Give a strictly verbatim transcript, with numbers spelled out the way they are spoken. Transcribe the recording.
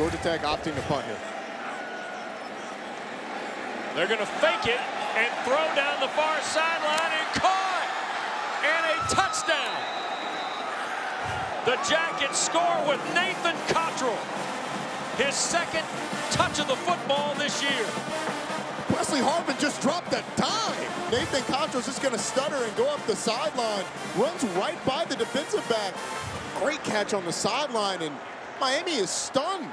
Georgia Tech opting to punt here. They're going to fake it and throw down the far sideline and caught. And a touchdown. The Jackets score with Nathan Cottrell. His second touch of the football this year. Pressley Harvin just dropped that dime. Nathan Cottrell's just going to stutter and go up the sideline. Runs right by the defensive back. Great catch on the sideline, and Miami is stunned.